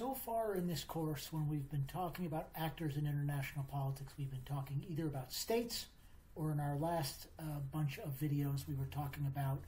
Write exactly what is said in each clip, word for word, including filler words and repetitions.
So far in this course, when we've been talking about actors in international politics, we've been talking either about states, or in our last uh, bunch of videos, we were talking about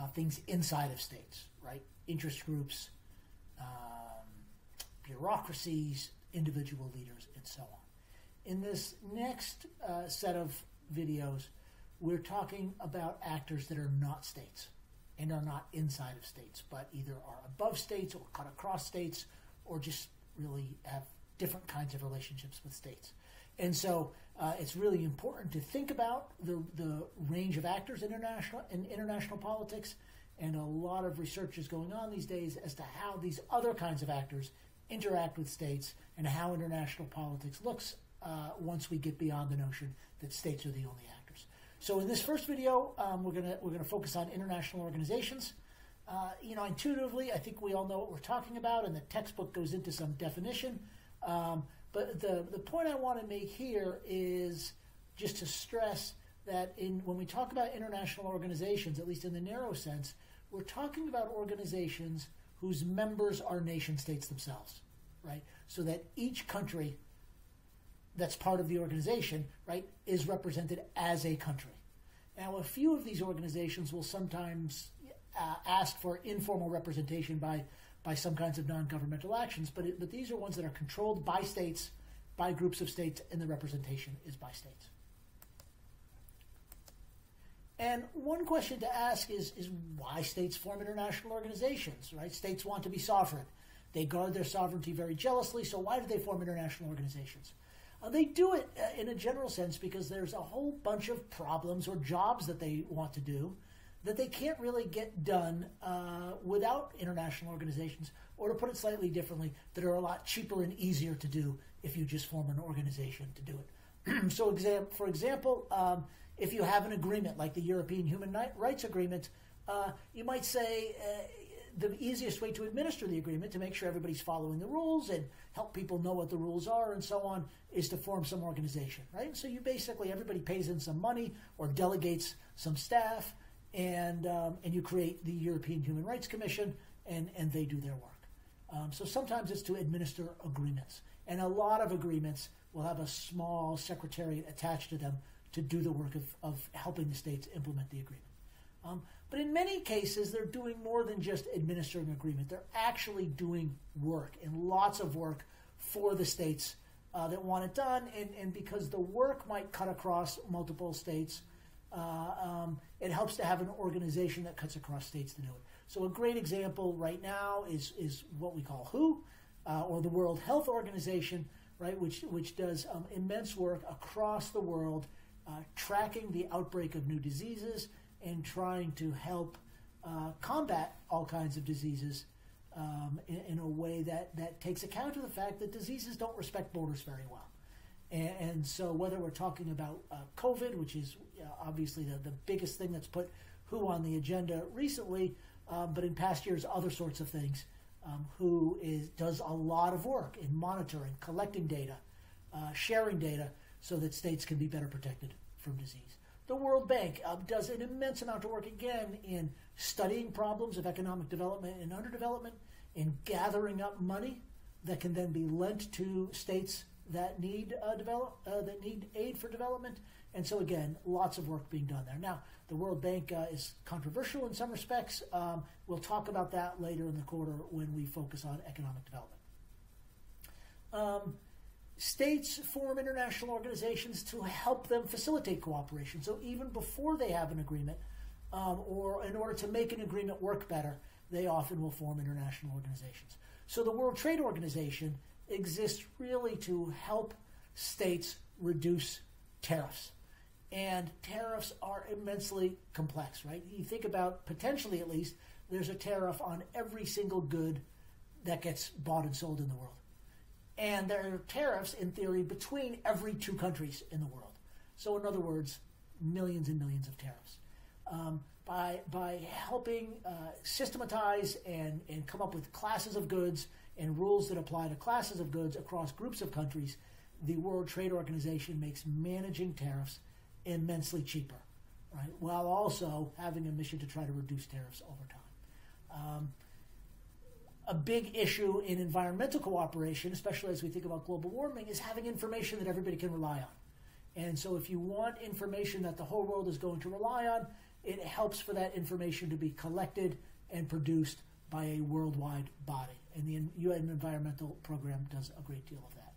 uh, things inside of states, right? Interest groups, um, bureaucracies, individual leaders, and so on. In this next uh, set of videos, we're talking about actors that are not states and are not inside of states, but either are above states or cut across states, or just really have different kinds of relationships with states. And so uh, it's really important to think about the, the range of actors in international, in international politics, and a lot of research is going on these days as to how these other kinds of actors interact with states and how international politics looks uh, once we get beyond the notion that states are the only actors. So in this first video, um, we're gonna we're gonna focus on international organizations. Uh, you know, intuitively, I think we all know what we're talking about, and the textbook goes into some definition. Um, but the the point I want to make here is just to stress that in when we talk about international organizations, at least in the narrow sense, we're talking about organizations whose members are nation states themselves, right? So that each country that's part of the organization, right, is represented as a country. Now, a few of these organizations will sometimes uh, ask for informal representation by, by some kinds of non-governmental actions, but, it, but these are ones that are controlled by states, by groups of states, and the representation is by states. And one question to ask is, is why states form international organizations, right? States want to be sovereign. They guard their sovereignty very jealously, so why do they form international organizations? Uh, they do it uh, in a general sense because there's a whole bunch of problems or jobs that they want to do that they can't really get done uh, without international organizations, or to put it slightly differently, that are a lot cheaper and easier to do if you just form an organization to do it. So, for example, um, if you have an agreement like the European Human Rights Agreement, uh, you might say uh, the easiest way to administer the agreement to make sure everybody's following the rules and help people know what the rules are and so on is to form some organization, right? So you basically, everybody pays in some money or delegates some staff, and, um, and you create the European Human Rights Commission, and, and they do their work. Um, so sometimes it's to administer agreements, and a lot of agreements will have a small secretariat attached to them to do the work of, of helping the states implement the agreement. Um, but in many cases, they're doing more than just administering an agreement. They're actually doing work, and lots of work for the states uh, that want it done, and, and because the work might cut across multiple states, uh, um, it helps to have an organization that cuts across states to do it. So a great example right now is, is what we call W H O, uh, or the World Health Organization, right, which, which does um, immense work across the world, uh, tracking the outbreak of new diseases and trying to help uh, combat all kinds of diseases um, in, in a way that, that takes account of the fact that diseases don't respect borders very well. And, and so whether we're talking about uh, COVID, which is uh, obviously the, the biggest thing that's put W H O on the agenda recently, um, but in past years, other sorts of things, Um, who is, does a lot of work in monitoring, collecting data, uh, sharing data so that states can be better protected from disease. The World Bank uh, does an immense amount of work, again, in studying problems of economic development and underdevelopment, in gathering up money that can then be lent to states that need, uh, develop, uh, that need aid for development. And so, again, lots of work being done there. Now, the World Bank uh, is controversial in some respects. Um, we'll talk about that later in the quarter when we focus on economic development. Um, states form international organizations to help them facilitate cooperation. So even before they have an agreement, um, or in order to make an agreement work better, they often will form international organizations. So the World Trade Organization exists really to help states reduce tariffs. And tariffs are immensely complex, right? You think about, potentially at least, there's a tariff on every single good that gets bought and sold in the world. And there are tariffs, in theory, between every two countries in the world. So in other words, millions and millions of tariffs. Um, by, by helping uh, systematize and, and come up with classes of goods and rules that apply to classes of goods across groups of countries, the World Trade Organization makes managing tariffs immensely cheaper, right? While also having a mission to try to reduce tariffs over time. Um, a big issue in environmental cooperation, especially as we think about global warming, is having information that everybody can rely on. And so if you want information that the whole world is going to rely on, it helps for that information to be collected and produced by a worldwide body. And the U N Environmental Program does a great deal of that.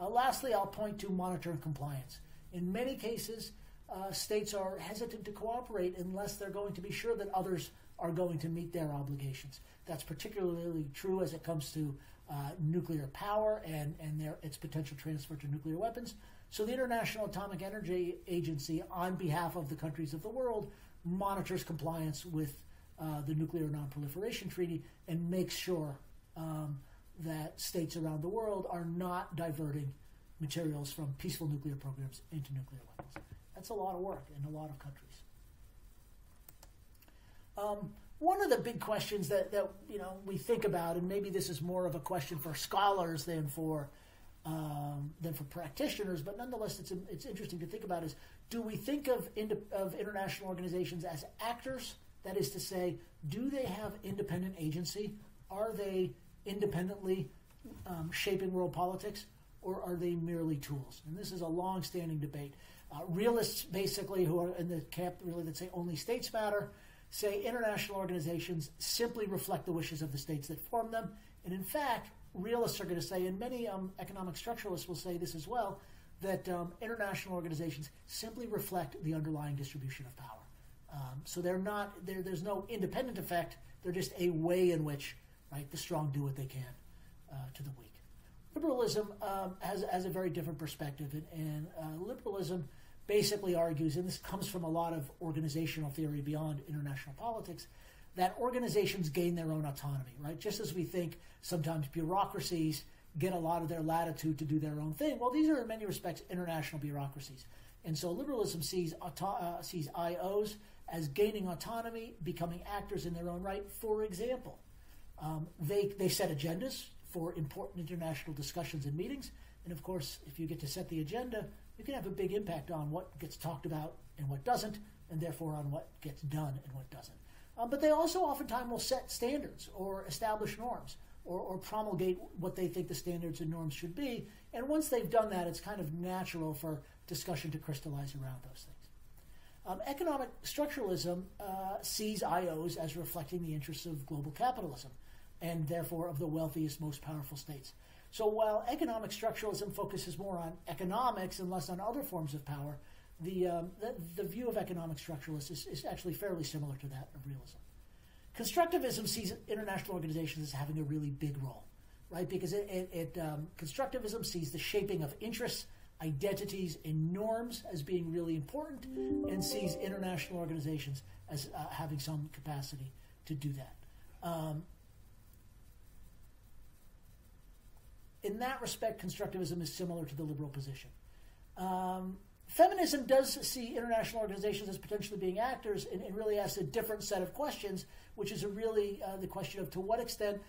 Uh, lastly, I'll point to monitoring compliance. In many cases, uh, states are hesitant to cooperate unless they're going to be sure that others are going to meet their obligations. That's particularly true as it comes to uh, nuclear power and, and their, its potential transfer to nuclear weapons. So the International Atomic Energy Agency, on behalf of the countries of the world, monitors compliance with uh, the Nuclear Non-Proliferation Treaty and makes sure um, that states around the world are not diverting materials from peaceful nuclear programs into nuclear weapons. That's a lot of work in a lot of countries. Um, one of the big questions that, that you know, we think about, and maybe this is more of a question for scholars than for um, than for practitioners, but nonetheless it's, it's interesting to think about, is do we think of, of international organizations as actors? That is to say, do they have independent agency? Are they independently um, shaping world politics, or are they merely tools? And this is a long-standing debate. Uh, realists, basically, who are in the camp really that say only states matter, say international organizations simply reflect the wishes of the states that form them. And in fact, realists are going to say, and many um, economic structuralists will say this as well, that um, international organizations simply reflect the underlying distribution of power. Um, so they're not, they're, there's no independent effect. They're just a way in which, right, the strong do what they can uh, to the weak. Liberalism um, has, has a very different perspective, and, and uh, liberalism basically argues, and this comes from a lot of organizational theory beyond international politics, that organizations gain their own autonomy, right? Just as we think sometimes bureaucracies get a lot of their latitude to do their own thing. Well, these are in many respects international bureaucracies. And so liberalism sees, auto uh, sees I Os as gaining autonomy, becoming actors in their own right. For example, um, they, they set agendas for important international discussions and meetings. And of course, if you get to set the agenda, you can have a big impact on what gets talked about and what doesn't, and therefore on what gets done and what doesn't. Um, but they also oftentimes will set standards or establish norms or, or promulgate what they think the standards and norms should be. And once they've done that, it's kind of natural for discussion to crystallize around those things. Um, economic structuralism uh, sees I Os as reflecting the interests of global capitalism and therefore of the wealthiest, most powerful states. So while economic structuralism focuses more on economics and less on other forms of power, the, um, the, the view of economic structuralists is, is actually fairly similar to that of realism. Constructivism sees international organizations as having a really big role, right? Because it, it, it, um, constructivism sees the shaping of interests, identities, and norms as being really important, and sees international organizations as uh, having some capacity to do that. Um, In that respect, constructivism is similar to the liberal position. Um, feminism does see international organizations as potentially being actors, and, and really asks a different set of questions, which is a really uh, the question of to what extent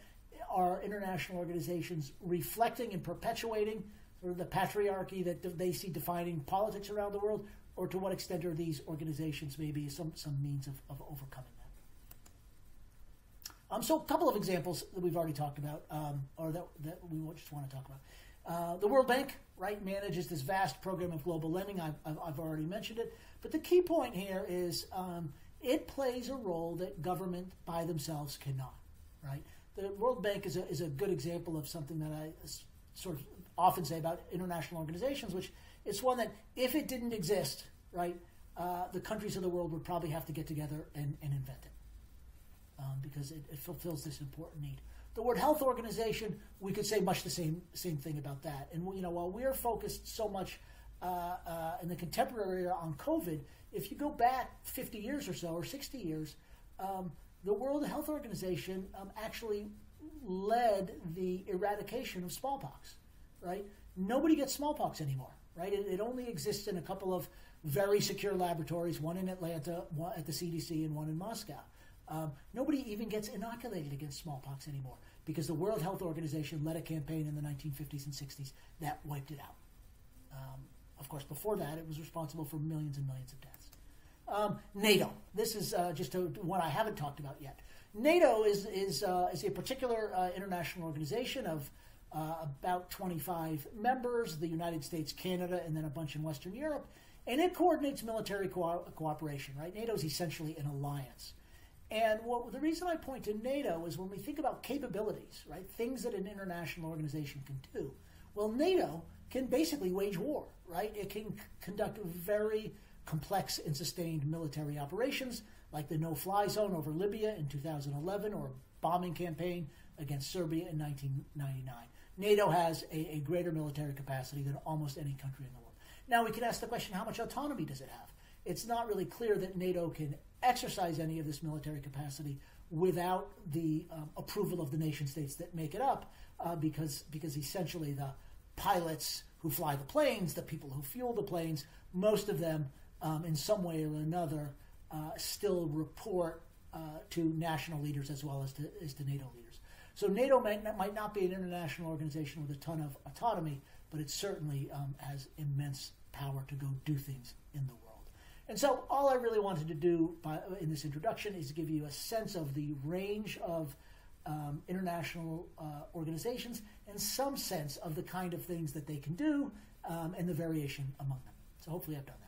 are international organizations reflecting and perpetuating sort of the patriarchy that they see defining politics around the world, or to what extent are these organizations maybe some, some means of, of overcoming that. Um, so a couple of examples that we've already talked about, um, or that, that we just want to talk about. Uh, the World Bank, right, manages this vast program of global lending. I've, I've already mentioned it. But the key point here is um, it plays a role that government by themselves cannot, right? The World Bank is a, is a good example of something that I sort of often say about international organizations, which it's one that if it didn't exist, right, uh, the countries of the world would probably have to get together and, and invent it. Um, because it, it fulfills this important need. The World Health Organization, we could say much the same same thing about that. And you know, while we're focused so much uh, uh, in the contemporary era on COVID, if you go back fifty years or so, or sixty years, um, the World Health Organization um, actually led the eradication of smallpox. Right? Nobody gets smallpox anymore. Right? It, it only exists in a couple of very secure laboratories, one in Atlanta, one at the C D C, and one in Moscow. Um, nobody even gets inoculated against smallpox anymore because the World Health Organization led a campaign in the nineteen fifties and sixties that wiped it out. Um, of course, before that, it was responsible for millions and millions of deaths. Um, NATO. This is uh, just a, one I haven't talked about yet. NATO is, is, uh, is a particular uh, international organization of uh, about twenty-five members, the United States, Canada, and then a bunch in Western Europe. And it coordinates military co cooperation, right? NATO is essentially an alliance. And what, the reason I point to NATO is when we think about capabilities, right? Things that an international organization can do. Well, NATO can basically wage war, right? It can conduct very complex and sustained military operations, like the no-fly zone over Libya in two thousand eleven, or bombing campaign against Serbia in nineteen ninety-nine. NATO has a, a greater military capacity than almost any country in the world. Now, we can ask the question, how much autonomy does it have? It's not really clear that NATO can exercise any of this military capacity without the um, approval of the nation states that make it up, uh, because, because essentially the pilots who fly the planes, the people who fuel the planes, most of them um, in some way or another uh, still report uh, to national leaders as well as to, as to NATO leaders. So NATO might not, might not be an international organization with a ton of autonomy, but it certainly um, has immense power to go do things in the world. And so all I really wanted to do by, in this introduction is give you a sense of the range of um, international uh, organizations and some sense of the kind of things that they can do um, and the variation among them. So hopefully I've done that.